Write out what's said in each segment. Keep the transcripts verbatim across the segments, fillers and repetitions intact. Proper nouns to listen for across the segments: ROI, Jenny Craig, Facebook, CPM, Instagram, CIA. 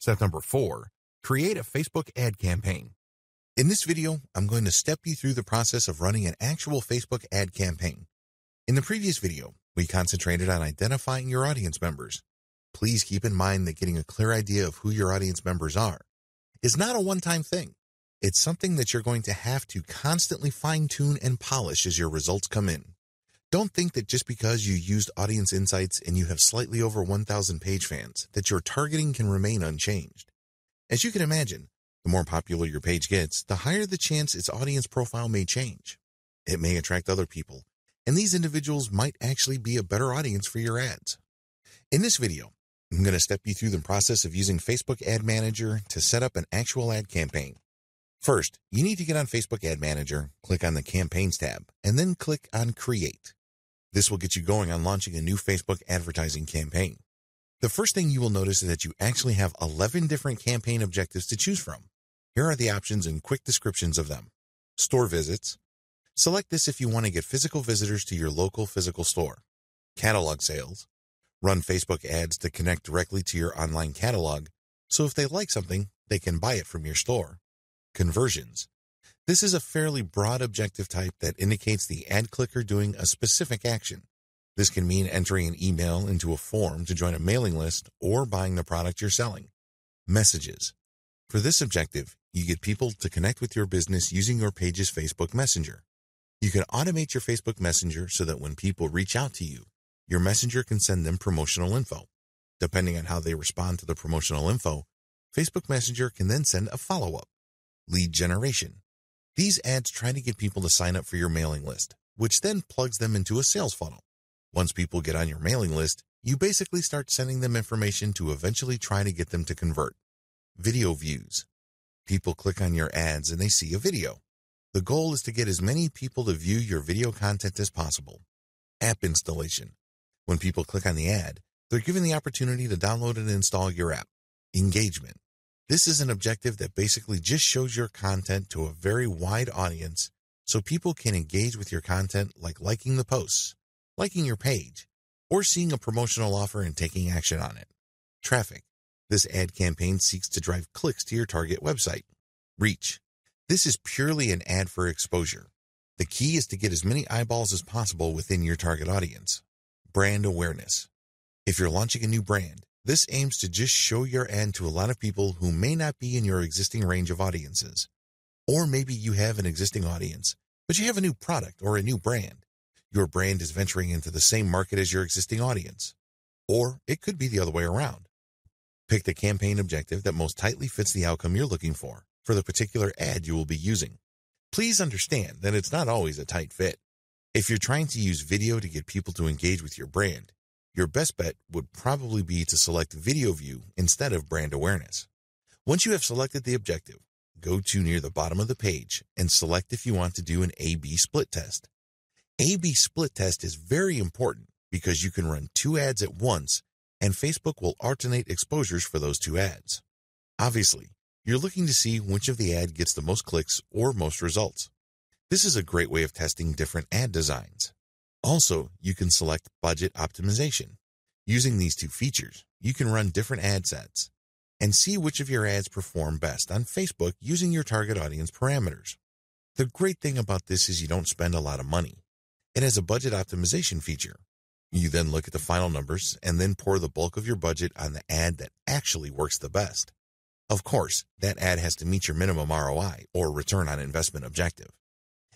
Step number four, create a Facebook ad campaign. In this video, I'm going to step you through the process of running an actual Facebook ad campaign. In the previous video, we concentrated on identifying your audience members. Please keep in mind that getting a clear idea of who your audience members are is not a one-time thing. It's something that you're going to have to constantly fine-tune and polish as your results come in. Don't think that just because you used audience insights and you have slightly over one thousand page fans that your targeting can remain unchanged. As you can imagine, the more popular your page gets, the higher the chance its audience profile may change. It may attract other people, and these individuals might actually be a better audience for your ads. In this video, I'm going to step you through the process of using Facebook Ad Manager to set up an actual ad campaign. First, you need to get on Facebook Ad Manager, click on the Campaigns tab, and then click on Create. This will get you going on launching a new Facebook advertising campaign. The first thing you will notice is that you actually have eleven different campaign objectives to choose from. Here are the options and quick descriptions of them. Store visits. Select this if you want to get physical visitors to your local physical store. Catalog sales. Run Facebook ads to connect directly to your online catalog, so if they like something, they can buy it from your store. Conversions. This is a fairly broad objective type that indicates the ad clicker doing a specific action. This can mean entering an email into a form to join a mailing list or buying the product you're selling. Messages. For this objective, you get people to connect with your business using your page's Facebook Messenger. You can automate your Facebook Messenger so that when people reach out to you, your messenger can send them promotional info. Depending on how they respond to the promotional info, Facebook Messenger can then send a follow-up. Lead generation. These ads try to get people to sign up for your mailing list, which then plugs them into a sales funnel. Once people get on your mailing list, you basically start sending them information to eventually try to get them to convert. Video views. People click on your ads and they see a video. The goal is to get as many people to view your video content as possible. App installation. When people click on the ad, they're given the opportunity to download and install your app. Engagement. This is an objective that basically just shows your content to a very wide audience so people can engage with your content, like liking the posts, liking your page, or seeing a promotional offer and taking action on it. Traffic. This ad campaign seeks to drive clicks to your target website. Reach. This is purely an ad for exposure. The key is to get as many eyeballs as possible within your target audience. Brand awareness. If you're launching a new brand, this aims to just show your ad to a lot of people who may not be in your existing range of audiences. Or maybe you have an existing audience, but you have a new product or a new brand. Your brand is venturing into the same market as your existing audience. Or it could be the other way around. Pick the campaign objective that most tightly fits the outcome you're looking for, for the particular ad you will be using. Please understand that it's not always a tight fit. If you're trying to use video to get people to engage with your brand, your best bet would probably be to select video view instead of brand awareness. Once you have selected the objective, go to near the bottom of the page and select if you want to do an A B split test. A B split test is very important because you can run two ads at once and Facebook will alternate exposures for those two ads. Obviously, you're looking to see which of the ad gets the most clicks or most results. This is a great way of testing different ad designs. Also, you can select budget optimization. Using these two features, you can run different ad sets and see which of your ads perform best on Facebook using your target audience parameters. The great thing about this is you don't spend a lot of money. It has a budget optimization feature. You then look at the final numbers and then pour the bulk of your budget on the ad that actually works the best. Of course, that ad has to meet your minimum R O I or return on investment objective.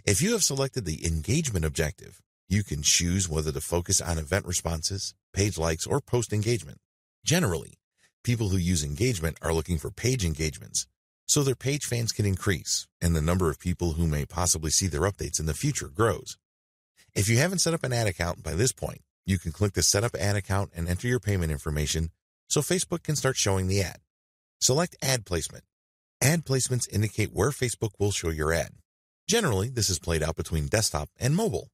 If you have selected the engagement objective, you can choose whether to focus on event responses, page likes, or post engagement. Generally, people who use engagement are looking for page engagements, so their page fans can increase, and the number of people who may possibly see their updates in the future grows. If you haven't set up an ad account by this point, you can click the Set Up Ad Account and enter your payment information so Facebook can start showing the ad. Select Ad Placement. Ad placements indicate where Facebook will show your ad. Generally, this is played out between desktop and mobile.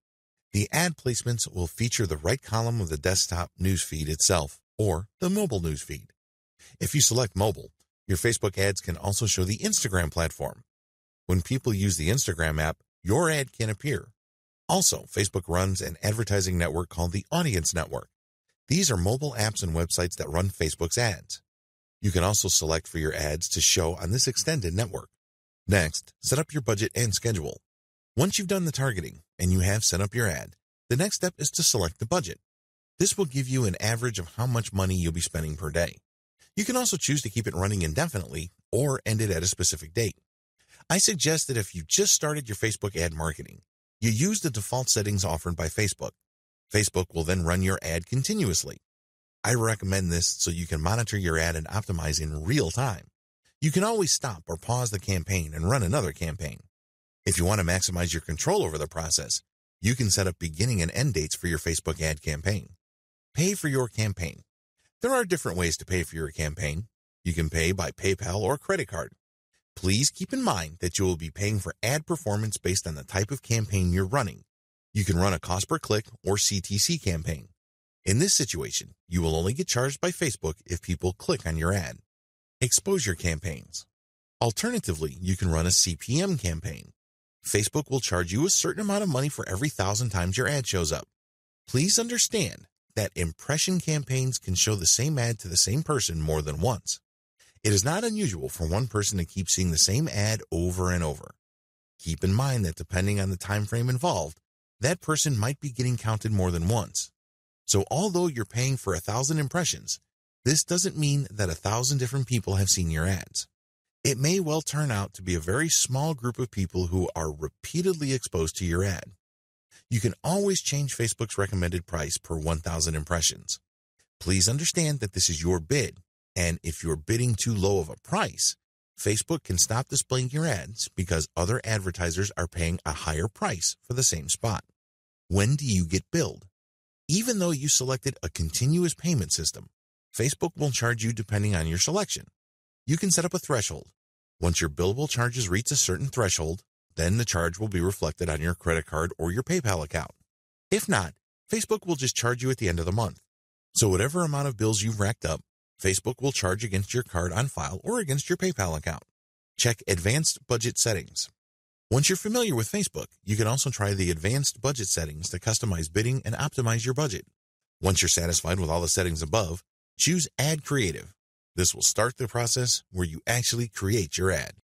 The ad placements will feature the right column of the desktop newsfeed itself or the mobile newsfeed. If you select mobile, your Facebook ads can also show the Instagram platform. When people use the Instagram app, your ad can appear. Also, Facebook runs an advertising network called the Audience Network. These are mobile apps and websites that run Facebook's ads. You can also select for your ads to show on this extended network. Next, set up your budget and schedule. Once you've done the targeting and you have set up your ad, the next step is to select the budget. This will give you an average of how much money you'll be spending per day. You can also choose to keep it running indefinitely or end it at a specific date. I suggest that if you just started your Facebook ad marketing, you use the default settings offered by Facebook. Facebook will then run your ad continuously. I recommend this so you can monitor your ad and optimize in real time. You can always stop or pause the campaign and run another campaign. If you want to maximize your control over the process, you can set up beginning and end dates for your Facebook ad campaign. Pay for your campaign. There are different ways to pay for your campaign. You can pay by PayPal or credit card. Please keep in mind that you will be paying for ad performance based on the type of campaign you're running. You can run a cost per click or C T C campaign. In this situation, you will only get charged by Facebook if people click on your ad. Exposure campaigns. Alternatively, you can run a C P M campaign. Facebook will charge you a certain amount of money for every thousand times your ad shows up. Please understand that impression campaigns can show the same ad to the same person more than once. It is not unusual for one person to keep seeing the same ad over and over. Keep in mind that depending on the time frame involved, that person might be getting counted more than once. So although you're paying for one thousand impressions, this doesn't mean that one thousand different people have seen your ads. It may well turn out to be a very small group of people who are repeatedly exposed to your ad. You can always change Facebook's recommended price per one thousand impressions. Please understand that this is your bid, and if you're bidding too low of a price, Facebook can stop displaying your ads because other advertisers are paying a higher price for the same spot. When do you get billed? Even though you selected a continuous payment system, Facebook will charge you depending on your selection. You can set up a threshold. Once your billable charges reach a certain threshold, then the charge will be reflected on your credit card or your PayPal account. If not, Facebook will just charge you at the end of the month. So whatever amount of bills you've racked up, Facebook will charge against your card on file or against your PayPal account. Check Advanced Budget Settings. Once you're familiar with Facebook, you can also try the Advanced Budget Settings to customize bidding and optimize your budget. Once you're satisfied with all the settings above, choose Ad Creative. This will start the process where you actually create your ad.